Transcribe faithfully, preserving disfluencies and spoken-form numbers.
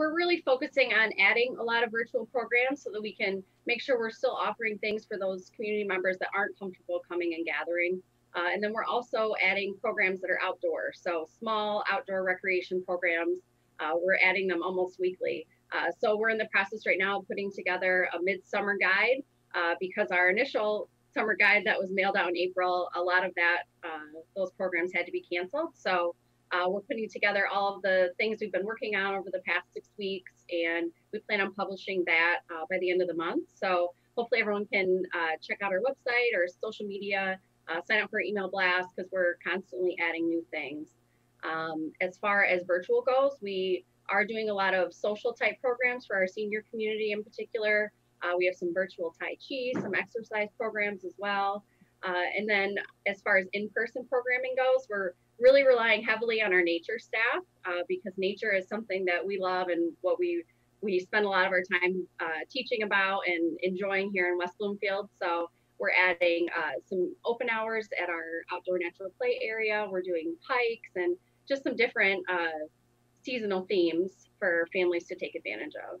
we're really focusing on adding a lot of virtual programs so that we can make sure we're still offering things for those community members that aren't comfortable coming and gathering. Uh, and then we're also adding programs that are outdoor. So small outdoor recreation programs, uh, we're adding them almost weekly. Uh, so we're in the process right now of putting together a midsummer guide uh, because our initial summer guide that was mailed out in April, a lot of that, uh, those programs had to be canceled. So uh, we're putting together all of the things we've been working on over the past six weeks, and we plan on publishing that uh, by the end of the month. So hopefully everyone can uh, check out our website or social media, uh, sign up for email blasts because we're constantly adding new things. Um, as far as virtual goes, we are doing a lot of social type programs for our senior community in particular. Uh, we have some virtual Tai Chi, some exercise programs as well. Uh, and then as far as in-person programming goes, we're really relying heavily on our nature staff uh, because nature is something that we love and what we, we spend a lot of our time uh, teaching about and enjoying here in West Bloomfield. So we're adding uh, some open hours at our outdoor natural play area. We're doing hikes and just some different uh, seasonal themes for families to take advantage of.